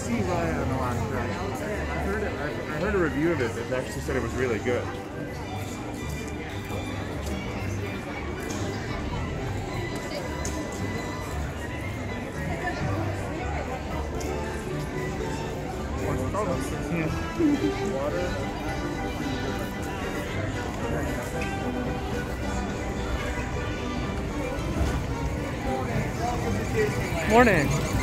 see Raya on the last ride. I heard a review of it that actually said it was really good. Water. Morning.